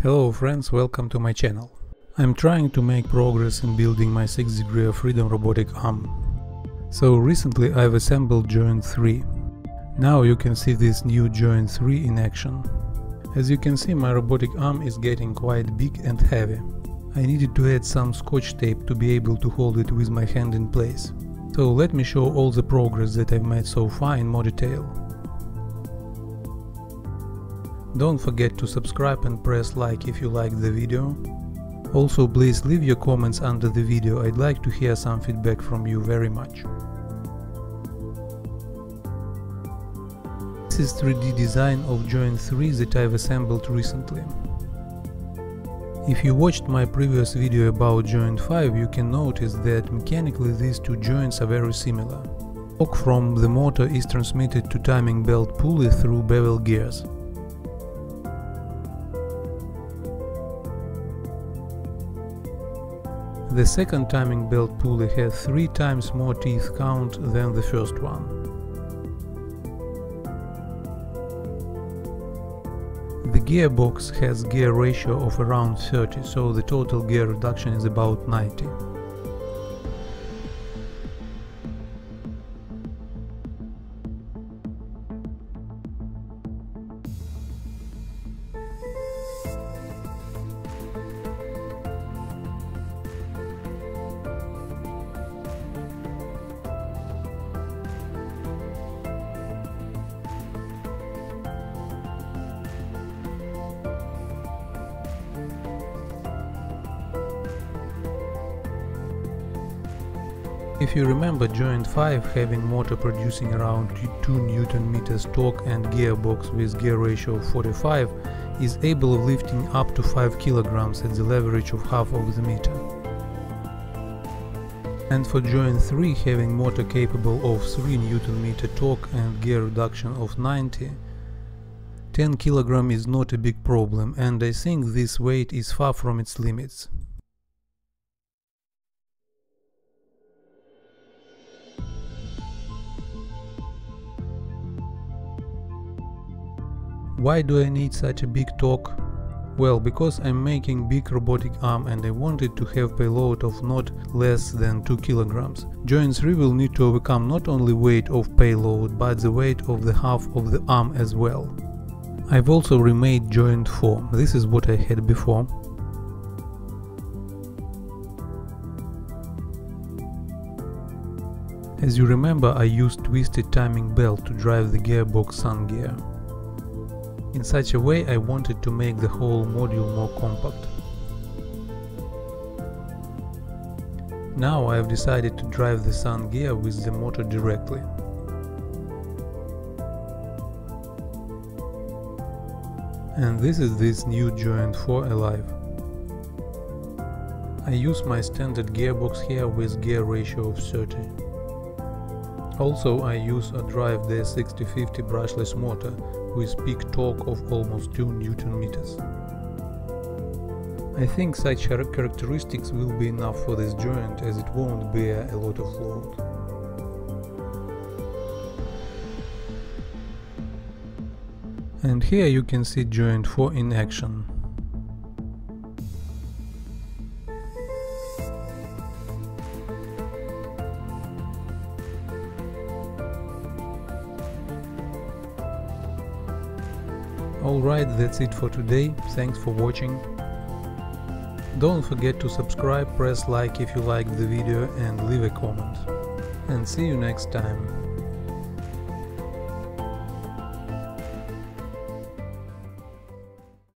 Hello friends, welcome to my channel. I'm trying to make progress in building my 6th degree of freedom robotic arm. So recently I've assembled joint 3. Now you can see this new joint 3 in action. As you can see, my robotic arm is getting quite big and heavy. I needed to add some scotch tape to be able to hold it with my hand in place. So let me show all the progress that I've made so far in more detail. Don't forget to subscribe and press like if you liked the video. Also, please leave your comments under the video, I'd like to hear some feedback from you very much. This is 3D design of joint 3 that I've assembled recently. If you watched my previous video about joint 5, you can notice that mechanically these two joints are very similar. Torque from the motor is transmitted to timing belt pulley through bevel gears. The second timing belt pulley has 3 times more teeth count than the first one. The gearbox has gear ratio of around 30, so the total gear reduction is about 90. If you remember, joint 5 having motor producing around 2 Newton-meters torque and gearbox with gear ratio of 45 is able of lifting up to 5 kilograms at the leverage of half of the meter. And for joint 3 having motor capable of 3 Newton-meter torque and gear reduction of 90, 10 kilogram is not a big problem, and I think this weight is far from its limits. Why do I need such a big torque? Well, because I'm making big robotic arm and I wanted to have payload of not less than 2 kilograms. Joint 3 will need to overcome not only weight of payload, but the weight of the half of the arm as well. I've also remade joint 4, this is what I had before. As you remember, I used twisted timing belt to drive the gearbox sun gear. In such a way, I wanted to make the whole module more compact. Now I have decided to drive the sun gear with the motor directly. And this is this new joint 4 alive. I use my standard gearbox here with gear ratio of 30. Also I use a drive the 6050 brushless motor with peak torque of almost 2 Newton-meters. I think such characteristics will be enough for this joint, as it won't bear a lot of load. And here you can see joint 4 in action. Alright, that's it for today, thanks for watching. Don't forget to subscribe, press like if you liked the video and leave a comment. And see you next time.